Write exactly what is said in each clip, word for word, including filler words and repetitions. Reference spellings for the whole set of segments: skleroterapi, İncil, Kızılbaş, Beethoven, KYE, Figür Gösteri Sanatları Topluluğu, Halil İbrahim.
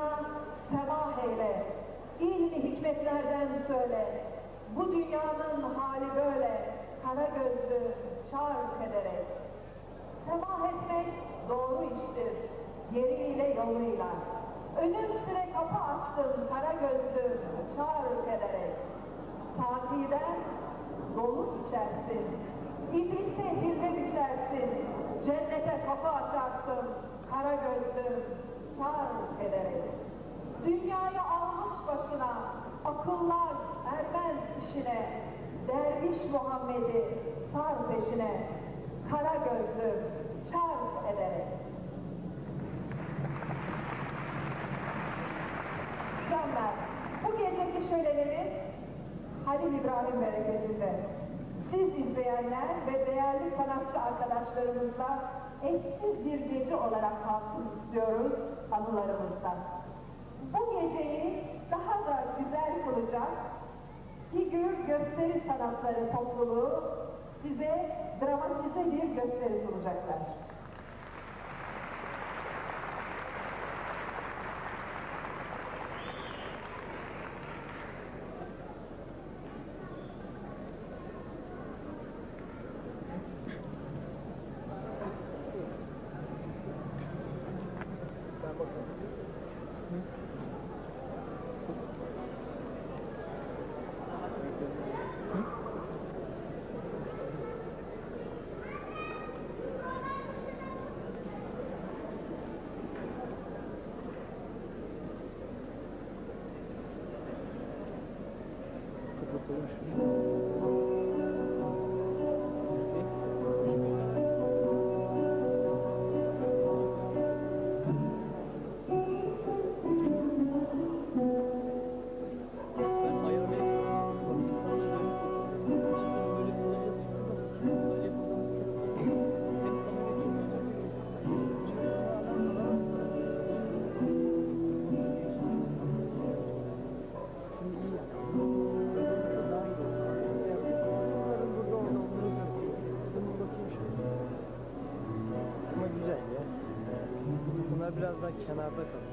bana sevah eyle, ilmi hikmetlerden söyle, bu dünyanın hali böyle, kara gözlü çar ederek. Sevah etmek doğru iştir, yeriyle yoluyla. Önümsüre kapı açtın, kara gözlü çar ederek. Saatiden dolu içersin, İdris'e hilmet içersin, cennete kapı açarsın, kara gözlü çar ederek. Dünyayı almış başına, akıllar ermez işine, derviş Muhammed'i sar peşine, kara gözlü çar ederek. Canlar, bu geceki şölenimiz Halil İbrahim bereketinde. Siz izleyenler ve değerli sanatçı arkadaşlarımızla eşsiz bir gece olarak kalsın istiyoruz anılarımızda. Bu geceyi daha da güzel kılacak Figür Gösteri Sanatları Topluluğu size dramatize bir gösteri sunacaklar. Biraz daha kenarda kalın.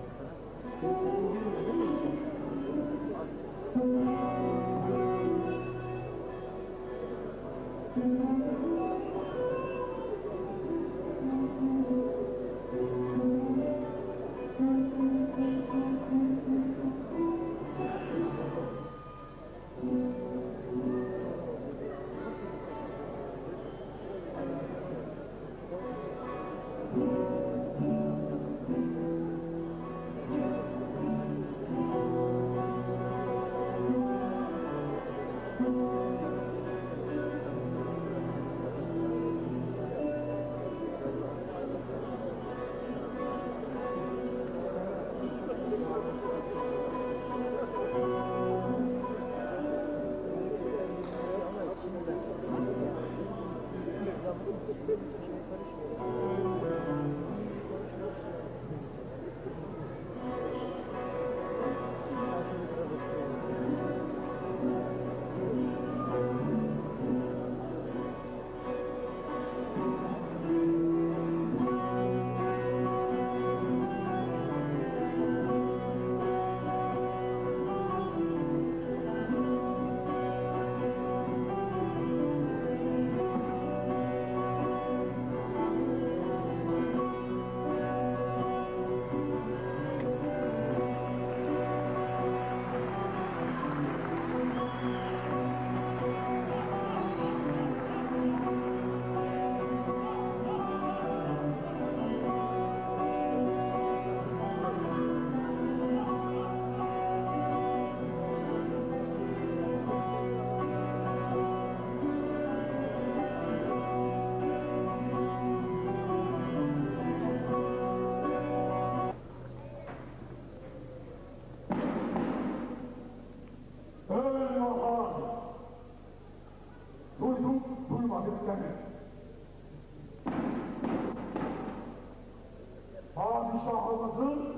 Padişahımızın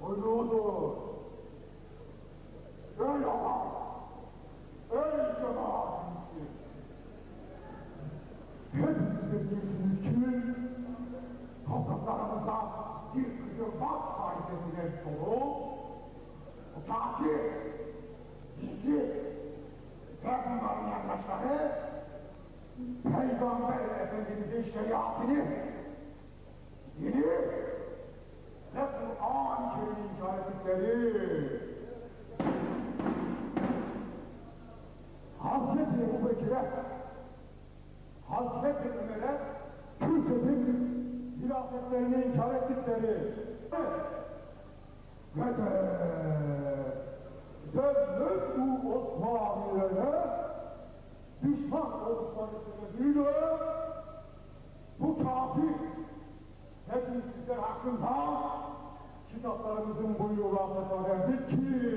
huzurudur. Ey Allah! Ey cemaatimiz! Hepiniz bilirsiniz ki topraklarımızda bir kızılbaş kaidesine dolu Fatih, İncil ve bunların yandaşları Peygamber Efendimiz'in şeriatını dini ve Kur'an-ı Kerim'in şahitlikleri Hazreti Ebu Bekir'e, Hazreti Ömer'e Türkçe'nin hilafetlerini inkar ettikleri ve de devlet-u Osmanlı'ya düşman oldukları sebebiyle bu kafir hepimizler hakkında kitaplarımızın buyruğuna verdik ki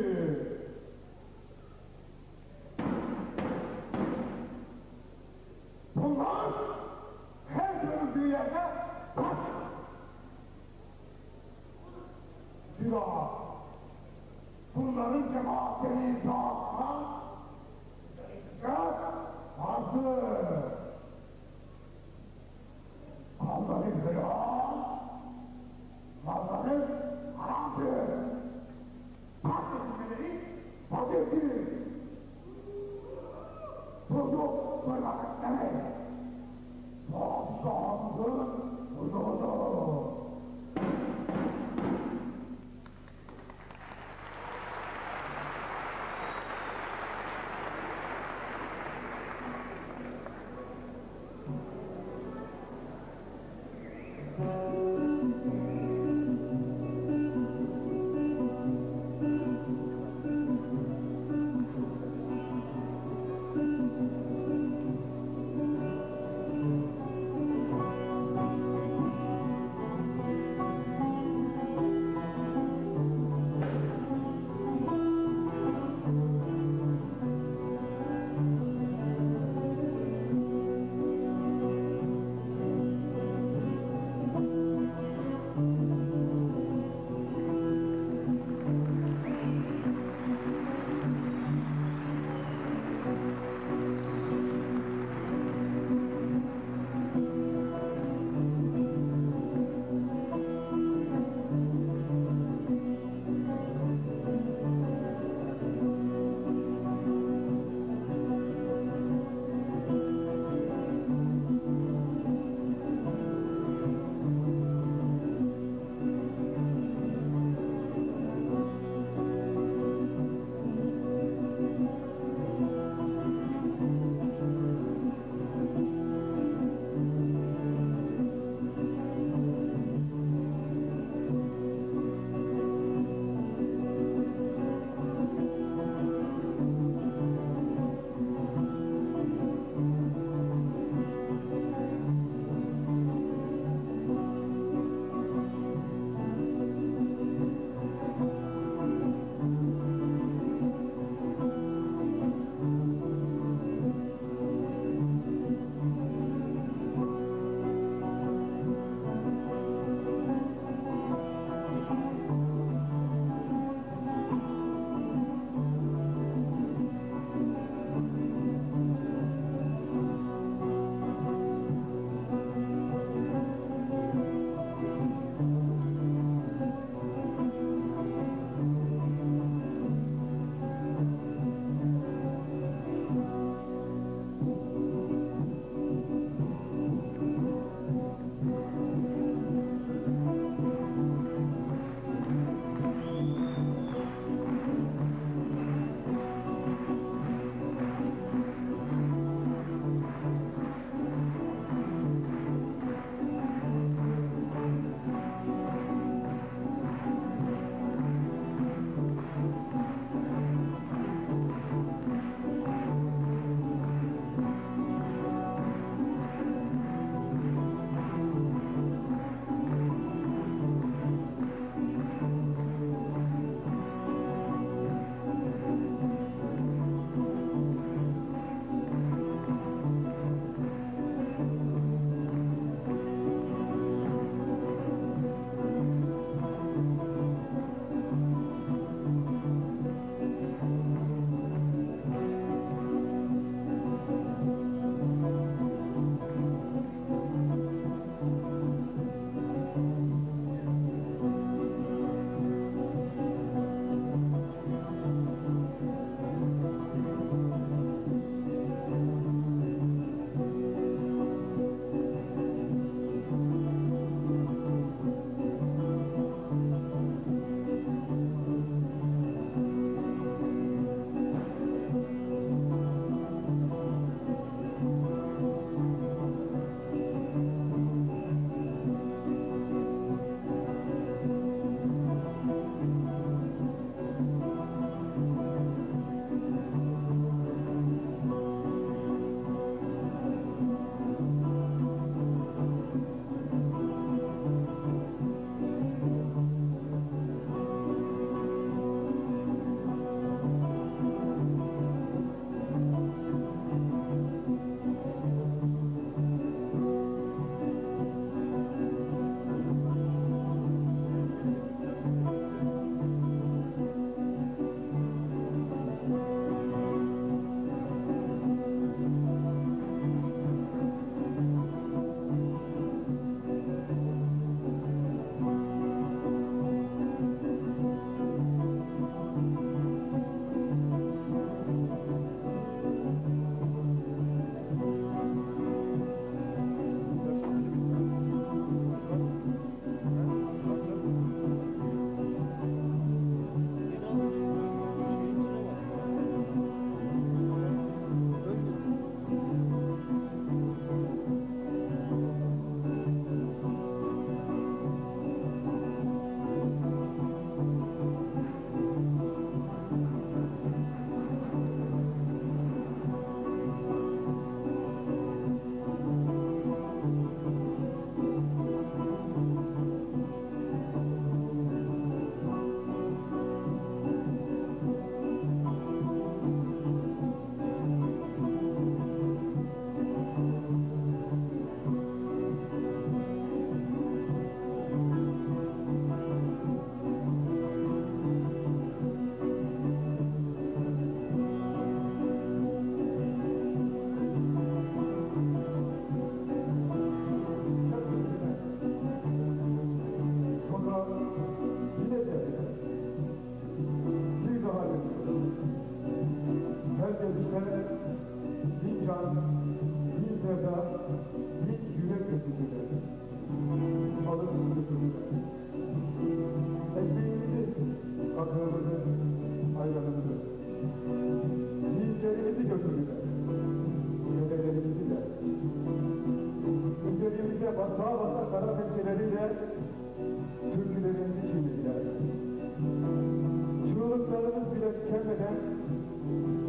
bunlar her görüldüğü yerde kaç! Zira bunların cemaatleri dağıtma dikkat vardır. Malları helal, malları haramdır. Kardeşleri vaziftir. Bozuk bırak demek. Padişahımızın huzurudur.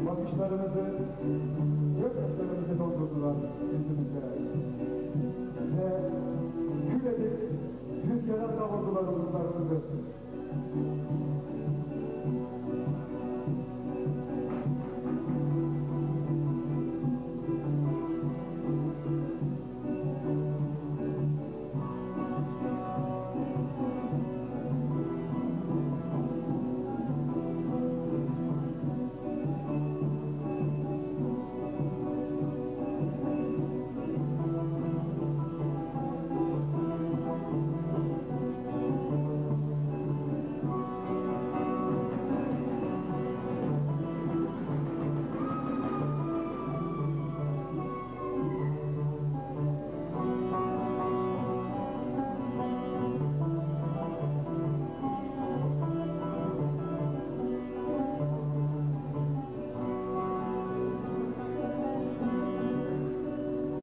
Bakışlarımızı, gözlerimizi doldurdular yüzümüze. Ve kül edip rüzgâra kavurdular umutlarımızı.